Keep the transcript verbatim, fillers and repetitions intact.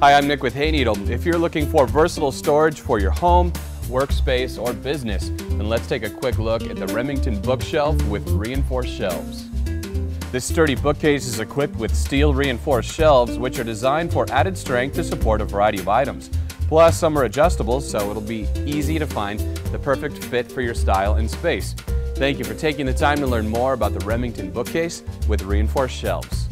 Hi, I'm Nick with Hayneedle. If you're looking for versatile storage for your home, workspace, or business, then let's take a quick look at the Remington bookshelf with reinforced shelves. This sturdy bookcase is equipped with steel reinforced shelves, which are designed for added strength to support a variety of items. Plus, some are adjustable, so it'll be easy to find the perfect fit for your style and space. Thank you for taking the time to learn more about the Remington bookcase with reinforced shelves.